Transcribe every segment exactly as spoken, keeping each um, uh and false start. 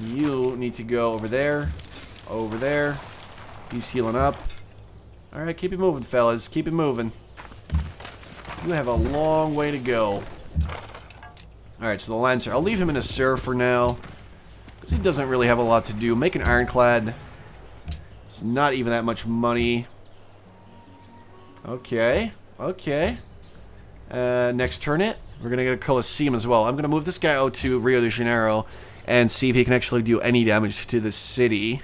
You need to go over there. Over there. He's healing up. Alright, keep it moving, fellas. Keep it moving. You have a long way to go. Alright, so the Lancer. I'll leave him in a serve for now, because he doesn't really have a lot to do. Make an Ironclad. It's not even that much money. Okay. Okay. Uh, next turn it. We're going to get a Colosseum as well. I'm going to move this guy out to Rio de Janeiro and see if he can actually do any damage to the city.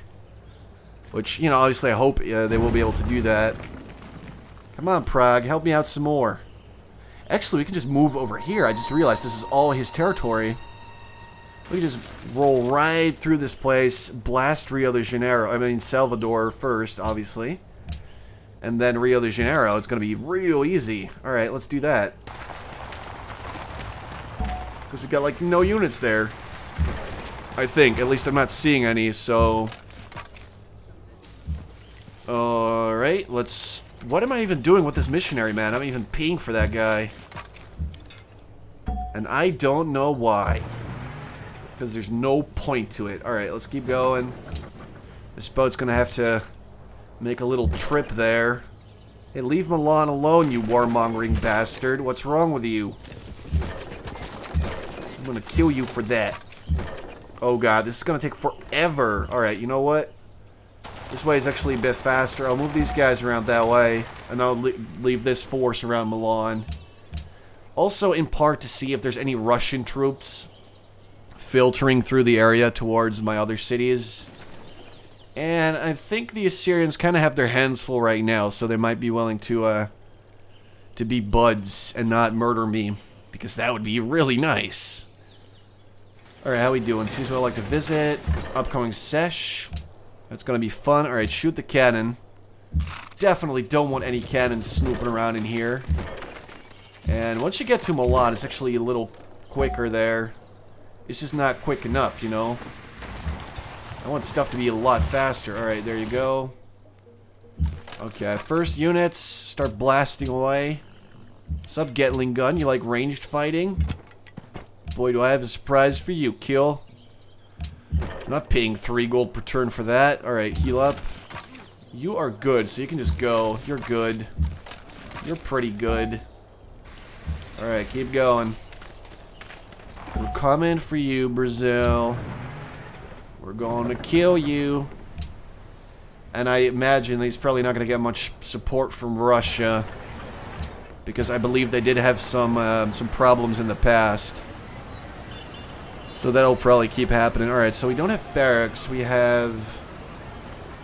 Which, you know, obviously I hope uh, they will be able to do that. Come on, Prague. Help me out some more. Actually, we can just move over here. I just realized this is all his territory. We can just roll right through this place, blast Rio de Janeiro. I mean, Salvador first, obviously. And then Rio de Janeiro. It's going to be real easy. Alright, let's do that. Because we've got, like, no units there. I think. At least I'm not seeing any, so... Alright, let's... What am I even doing with this missionary, man? I'm even peeing for that guy. And I don't know why. Because there's no point to it. Alright, let's keep going. This boat's going to have to make a little trip there. Hey, leave Milan alone, you warmongering bastard. What's wrong with you? I'm going to kill you for that. Oh god, this is going to take forever. Alright, you know what? This way is actually a bit faster. I'll move these guys around that way, and I'll le leave this force around Milan. Also, in part, to see if there's any Russian troops filtering through the area towards my other cities. And I think the Assyrians kind of have their hands full right now, so they might be willing to, uh, to be buds and not murder me, because that would be really nice. Alright, how we doing? Seems what I like to visit. Upcoming sesh. That's gonna be fun. Alright, shoot the cannon. Definitely don't want any cannons snooping around in here. And once you get to Milan, it's actually a little quicker there. It's just not quick enough, you know? I want stuff to be a lot faster. Alright, there you go. Okay, first units. Start blasting away. What's up, Gatling Gun? You like ranged fighting? Boy, do I have a surprise for you, Kill. I'm not paying three gold per turn for that. Alright, heal up. You are good, so you can just go. You're good. You're pretty good. Alright, keep going. We're coming for you, Brazil. We're going to kill you. And I imagine he's probably not going to get much support from Russia, because I believe they did have some, uh, some problems in the past. So that'll probably keep happening. Alright, so we don't have barracks. We have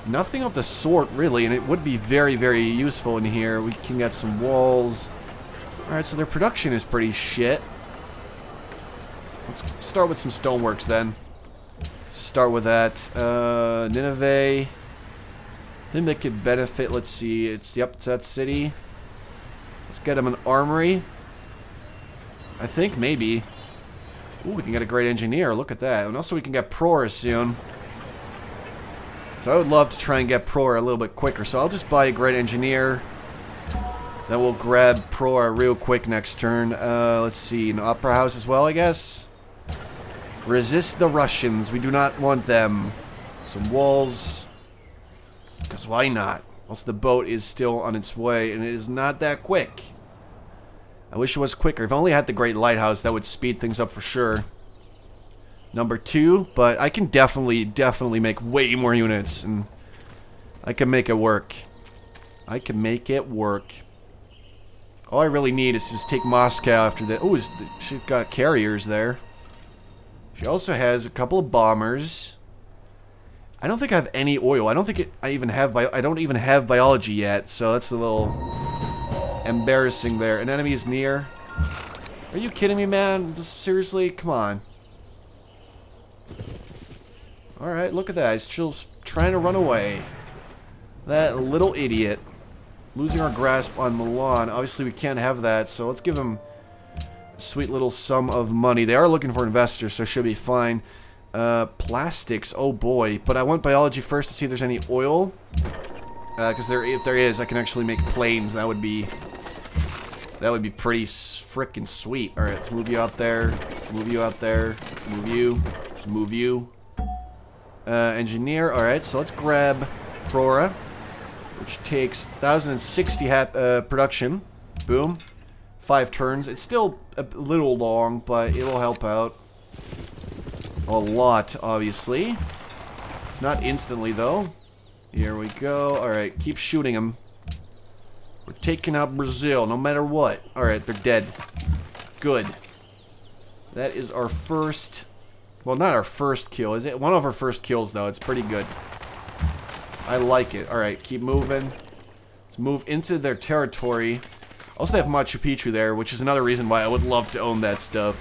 nothing of the sort, really. And it would be very, very useful in here. We can get some walls. Alright, so their production is pretty shit. Let's start with some stoneworks, then. Start with that. Uh, Nineveh. I think they could benefit. Let's see. It's, yep, it's that city. Let's get them an armory. I think, maybe. Ooh, we can get a great engineer. Look at that. And also we can get Prora soon. So I would love to try and get Prora a little bit quicker. So I'll just buy a great engineer. Then we'll grab Prora real quick next turn. Uh, let's see. An opera house as well, I guess. Resist the Russians. We do not want them. Some walls. Because why not? Also, the boat is still on its way. And it is not that quick. I wish it was quicker. If I only had the Great Lighthouse, that would speed things up for sure. Number two, but I can definitely, definitely make way more units. And I can make it work. I can make it work. All I really need is just take Moscow after that. Oh, she's got carriers there. She also has a couple of bombers. I don't think I have any oil. I don't think it, I even have bio, I don't even have biology yet, so that's a little... embarrassing there. An enemy is near. Are you kidding me, man? Just seriously? Come on. Alright, look at that. He's still trying to run away. That little idiot. Losing our grasp on Milan. Obviously, we can't have that, so let's give him a sweet little sum of money. They are looking for investors, so it should be fine. Uh, plastics. Oh, boy. But I want biology first to see if there's any oil. Because uh, there, if there is, I can actually make planes. That would be... That would be pretty frickin' sweet. Alright, let's move you out there. Let's move you out there. Let's move you. Let's move you. Uh, engineer. Alright, so let's grab Prora, which takes one thousand sixty hat uh, production. Boom. Five turns. It's still a little long, but it'll help out a lot, obviously. It's not instantly, though. Here we go. Alright, keep shooting them. We're taking out Brazil, no matter what. Alright, they're dead. Good. That is our first... Well, not our first kill, is it? One of our first kills, though. It's pretty good. I like it. Alright, keep moving. Let's move into their territory. Also, they have Machu Picchu there, which is another reason why I would love to own that stuff.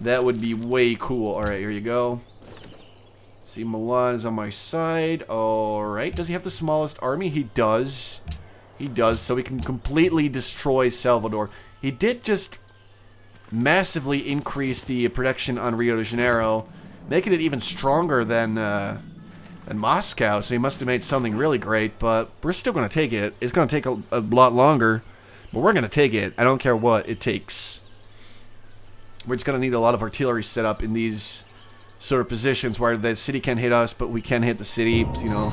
That would be way cool. Alright, here you go. See, Milan is on my side. Alright, does he have the smallest army? He does. He does, so we can completely destroy Salvador. He did just... massively increase the production on Rio de Janeiro, making it even stronger than uh, than Moscow, so he must have made something really great, but we're still going to take it. It's going to take a, a lot longer, but we're going to take it. I don't care what it takes. We're just going to need a lot of artillery set up in these sort of positions where the city can't hit us, but we can hit the city, you know.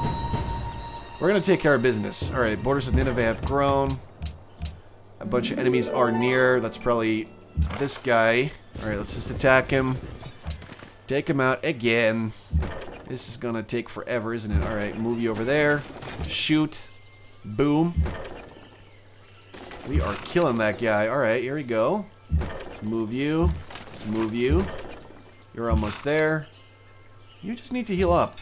We're going to take care of business. Alright, borders of Nineveh have grown. A bunch of enemies are near. That's probably... this guy. Alright, let's just attack him. Take him out again. This is gonna take forever, isn't it? Alright, move you over there. Shoot. Boom. We are killing that guy. Alright, here we go. Let's move you. Let's move you. You're almost there. You just need to heal up.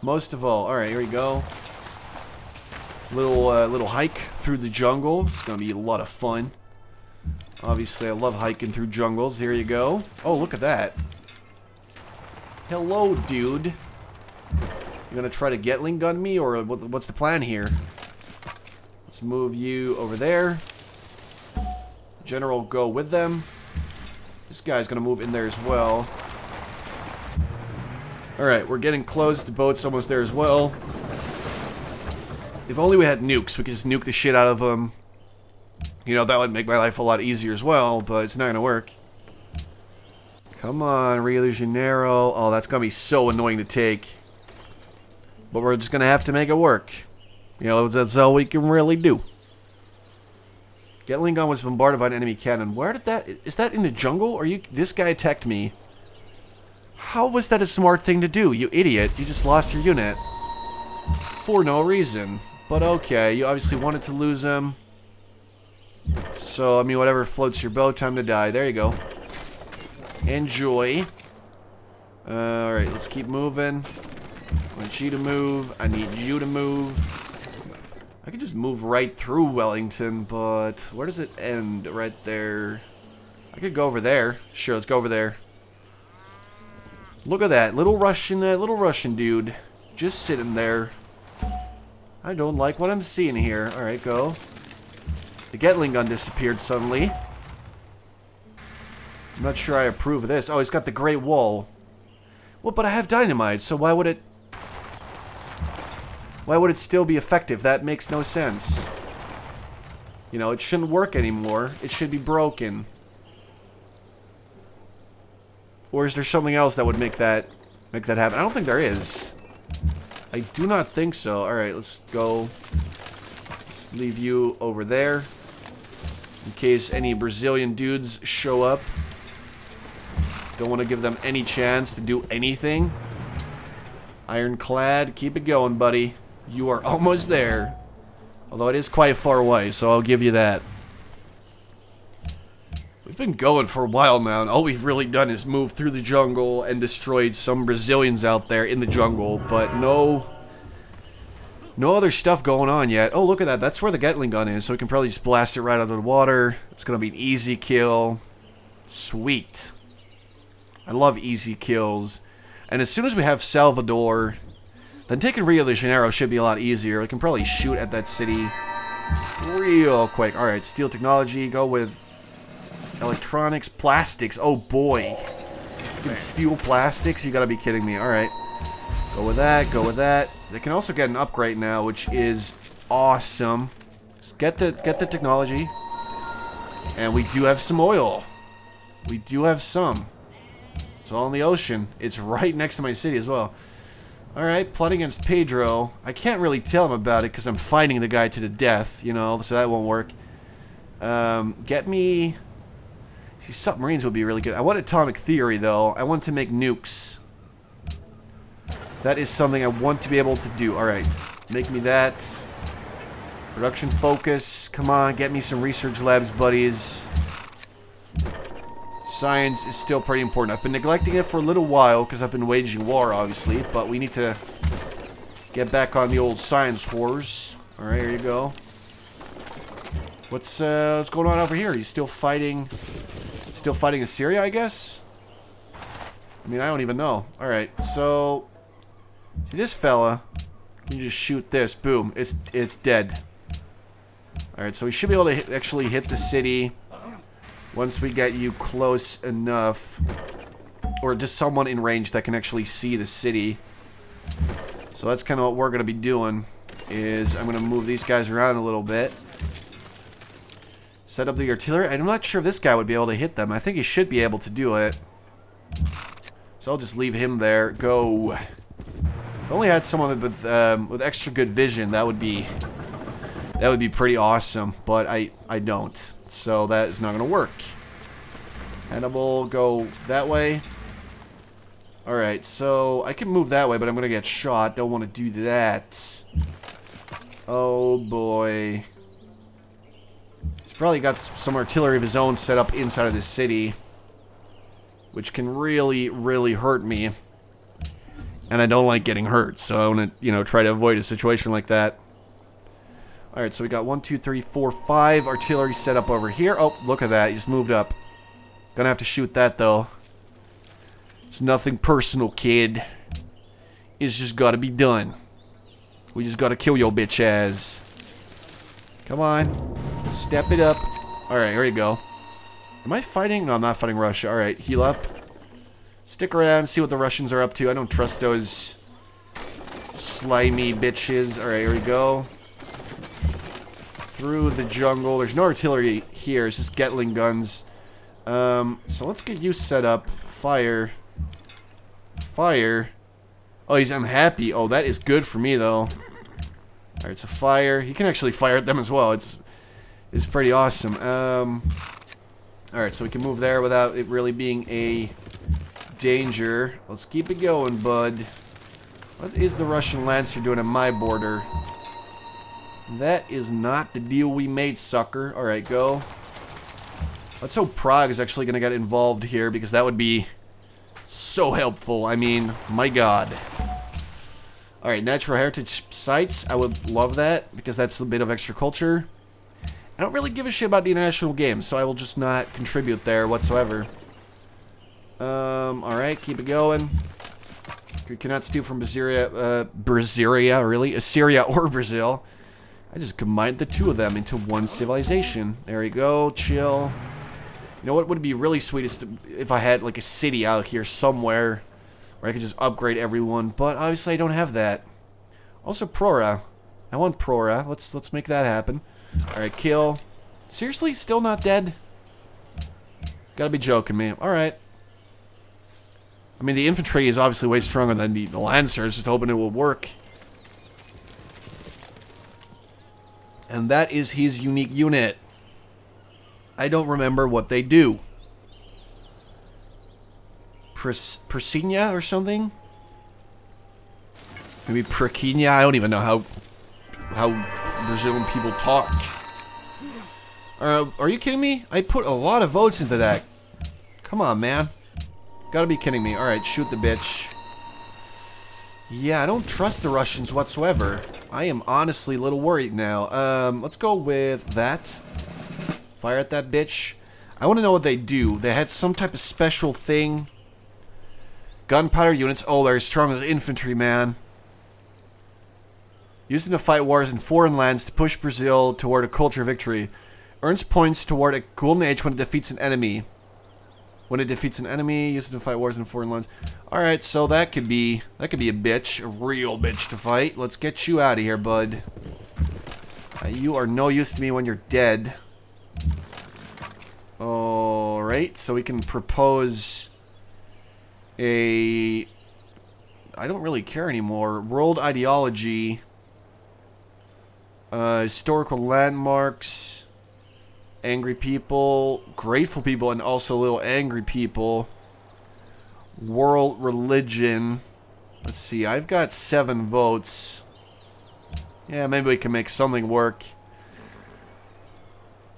Most of all. Alright, here we go. Little, uh, little hike through the jungle. It's gonna be a lot of fun. Obviously, I love hiking through jungles. Here you go. Oh, look at that. Hello, dude. You gonna try to Gatling Gun me, or what's the plan here? Let's move you over there. General, go with them. This guy's gonna move in there as well. Alright, we're getting close. The boat's almost there as well. If only we had nukes. We could just nuke the shit out of them. You know, that would make my life a lot easier as well, but it's not going to work. Come on, Rio de Janeiro. Oh, that's going to be so annoying to take. But we're just going to have to make it work. You know, that's all we can really do. Gatling Gun was bombarded by an enemy cannon. Where did that... Is that in the jungle? Or you... This guy attacked me. How was that a smart thing to do, you idiot? You just lost your unit. For no reason. But okay, you obviously wanted to lose him. So, I mean, whatever floats your boat, time to die. There you go. Enjoy. Uh, Alright, let's keep moving. I want you to move. I need you to move. I could just move right through Wellington, but where does it end? Right there. I could go over there. Sure, let's go over there. Look at that. Little Russian, uh, little Russian dude. Just sitting there. I don't like what I'm seeing here. Alright, go. The Gatling Gun disappeared suddenly. I'm not sure I approve of this. Oh, he's got the Great Wall. Well, but I have dynamite, so why would it... Why would it still be effective? That makes no sense. You know, it shouldn't work anymore. It should be broken. Or is there something else that would make that... make that happen? I don't think there is. I do not think so. Alright, let's go... Let's leave you over there. In case any Brazilian dudes show up. Don't want to give them any chance to do anything. Ironclad, keep it going, buddy. You are almost there. Although it is quite far away, so I'll give you that. We've been going for a while now, and all we've really done is move through the jungle and destroyed some Brazilians out there in the jungle, but no... No other stuff going on yet. Oh, look at that. That's where the Gatling Gun is, so we can probably just blast it right out of the water. It's going to be an easy kill. Sweet. I love easy kills. And as soon as we have Salvador, then taking Rio de Janeiro should be a lot easier. We can probably shoot at that city real quick. Alright, steel technology. Go with electronics, plastics. Oh, boy. You can steal plastics? You got to be kidding me. Alright. Go with that. Go with that. They can also get an upgrade now, which is awesome. Just get the get the technology. And we do have some oil. We do have some. It's all in the ocean. It's right next to my city as well. Alright, plotting against Pedro. I can't really tell him about it because I'm fighting the guy to the death, you know, so that won't work. Um, get me... See, submarines would be really good. I want atomic theory, though. I want to make nukes. That is something I want to be able to do. Alright, make me that. Production focus. Come on, get me some research labs, buddies. Science is still pretty important. I've been neglecting it for a little while because I've been waging war, obviously. But we need to get back on the old science wars. Alright, here you go. What's, uh, what's going on over here? He's still fighting... Still fighting Assyria, I guess? I mean, I don't even know. Alright, so... See, this fella... You just shoot this. Boom. It's, it's dead. Alright, so we should be able to hit, actually hit the city... Once we get you close enough, or just someone in range that can actually see the city. So that's kind of what we're going to be doing, is I'm going to move these guys around a little bit. Set up the artillery. I'm not sure if this guy would be able to hit them. I think he should be able to do it. So I'll just leave him there. Go. If only I had someone with, um, with extra good vision, that would be... That would be pretty awesome, but I, I don't. So that is not going to work. And I will go that way. Alright, so I can move that way, but I'm going to get shot. Don't want to do that. Oh, boy. He's probably got some artillery of his own set up inside of this city. Which can really, really hurt me. And I don't like getting hurt, so I want to, you know, try to avoid a situation like that. Alright, so we got one, two, three, four, five artillery set up over here. Oh, look at that. He just moved up. Gonna have to shoot that, though. It's nothing personal, kid. It's just gotta be done. We just gotta kill your bitch ass. Come on. Step it up. Alright, here you go. Am I fighting? No, I'm not fighting Russia. Alright, heal up. Stick around, see what the Russians are up to. I don't trust those slimy bitches. Alright, here we go. Through the jungle. There's no artillery here. It's just Gatling guns. Um, so let's get you set up. Fire. Fire. Oh, he's unhappy. Oh, that is good for me, though. Alright, so fire. He can actually fire at them as well. It's, it's pretty awesome. Um, Alright, so we can move there without it really being a danger. Let's keep it going, bud. What is the Russian Lancer doing at my border? That is not the deal we made, sucker. Alright, go. Let's hope Prague is actually going to get involved here, because that would be so helpful. I mean, my god. Alright, natural heritage sites. I would love that, because that's a bit of extra culture. I don't really give a shit about the international games, so I will just not contribute there whatsoever. Um, alright, keep it going. We cannot steal from Assyria, uh, Brasilia, really? Assyria or Brazil. I just combined the two of them into one civilization. There we go, chill. You know what would be really sweet is to, if I had like a city out here somewhere where I could just upgrade everyone, but obviously I don't have that. Also Prora. I want Prora. Let's let's make that happen. Alright, kill. Seriously? Still not dead? Gotta be joking me. Alright. I mean the infantry is obviously way stronger than the Lancers, just hoping it will work. And that is his unique unit. I don't remember what they do. Pris Prisinia or something? Maybe Prikinya? I don't even know how how Brazilian people talk. Uh, are you kidding me? I put a lot of votes into that. Come on, man. Gotta be kidding me. Alright, shoot the bitch. Yeah, I don't trust the Russians whatsoever. I am honestly a little worried now. Um, let's go with that. Fire at that bitch. I want to know what they do. They had some type of special thing. Gunpowder units. Oh, they're as strong as infantry, man. Used them to fight wars in foreign lands to push Brazil toward a culture victory. Earns points toward a golden age when it defeats an enemy. When it defeats an enemy, used to fight wars in foreign lands. Alright, so that could be that could be a bitch, a real bitch to fight. Let's get you out of here, bud. Uh, you are no use to me when you're dead. Alright, so we can propose a... I don't really care anymore. World ideology. Uh, historical landmarks. Angry people. Grateful people and also little angry people. World religion. Let's see. I've got seven votes. Yeah, maybe we can make something work.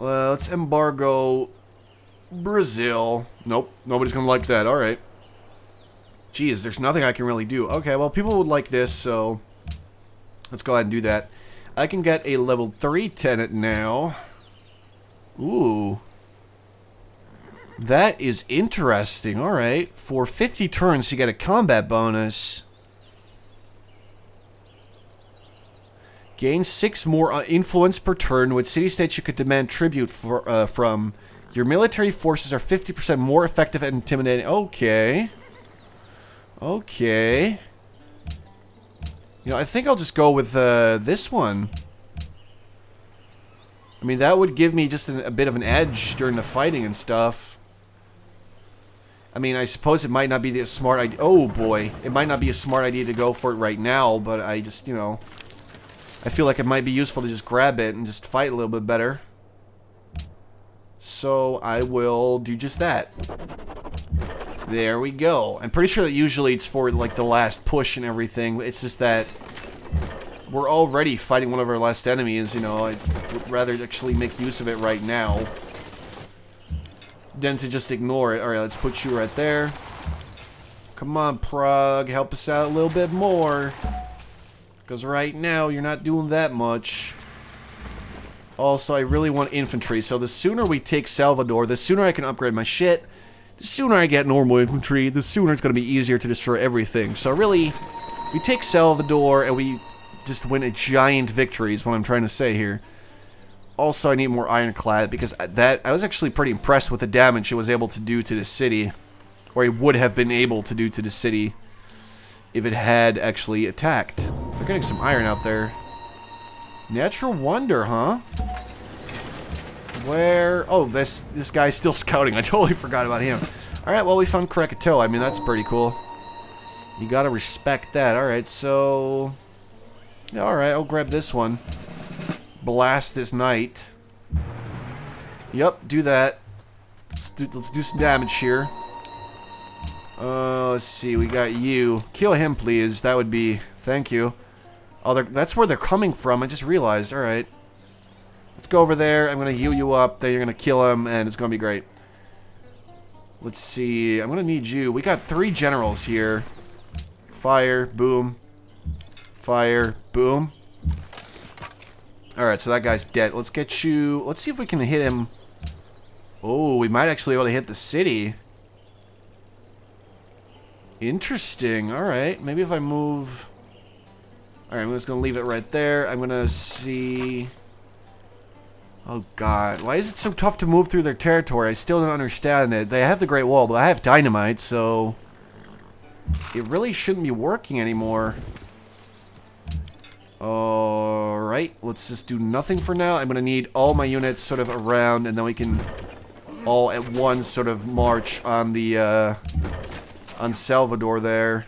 Uh, let's embargo Brazil. Nope. Nobody's going to like that. All right. Geez, there's nothing I can really do. Okay, well, people would like this, so let's go ahead and do that. I can get a level three tenant now. Ooh. That is interesting. All right. For fifty turns, you get a combat bonus. Gain six more influence per turn with city-states you could demand tribute for, uh, from. Your military forces are fifty percent more effective and intimidating. Okay. Okay. You know, I think I'll just go with uh, this one. I mean, that would give me just an, a bit of an edge during the fighting and stuff. I mean, I suppose it might not be the smart idea. Oh, boy. It might not be a smart idea to go for it right now, but I just, you know... I feel like it might be useful to just grab it and just fight a little bit better. So, I will do just that. There we go. I'm pretty sure that usually it's for, like, the last push and everything. It's just that we're already fighting one of our last enemies, you know. I'd rather actually make use of it right now than to just ignore it. Alright, let's put you right there. Come on, Prague. Help us out a little bit more. Because right now, you're not doing that much. Also, I really want infantry. So the sooner we take Salvador, the sooner I can upgrade my shit. The sooner I get normal infantry, the sooner it's going to be easier to destroy everything. So really, we take Salvador and we just win a giant victory is what I'm trying to say here. Also, I need more Ironclad because that I was actually pretty impressed with the damage it was able to do to the city. Or it would have been able to do to the city if it had actually attacked. They're getting some iron out there. Natural wonder, huh? Where... Oh, this this guy's still scouting. I totally forgot about him. Alright, well, we found Krakatoa. I mean, that's pretty cool. You gotta respect that. Alright, so... Yeah, alright, I'll grab this one. Blast this knight. Yep, do that. Let's do, let's do some damage here. Uh, let's see, we got you. Kill him, please. That would be... Thank you. Oh, that's where they're coming from. I just realized. Alright. Let's go over there. I'm going to heal you up. Then you're going to kill him, and it's going to be great. Let's see. I'm going to need you. We got three generals here. Fire. Boom. Fire. Boom. Alright, so that guy's dead. Let's get you... Let's see if we can hit him. Oh, we might actually be able to hit the city. Interesting. Alright. Maybe if I move... Alright, I'm just going to leave it right there. I'm going to see... Oh, God. Why is it so tough to move through their territory? I still don't understand it. They have the Great Wall, but I have dynamite, so... It really shouldn't be working anymore. Alright, let's just do nothing for now. I'm going to need all my units sort of around, and then we can all at once sort of march on the, uh... on Salvador there.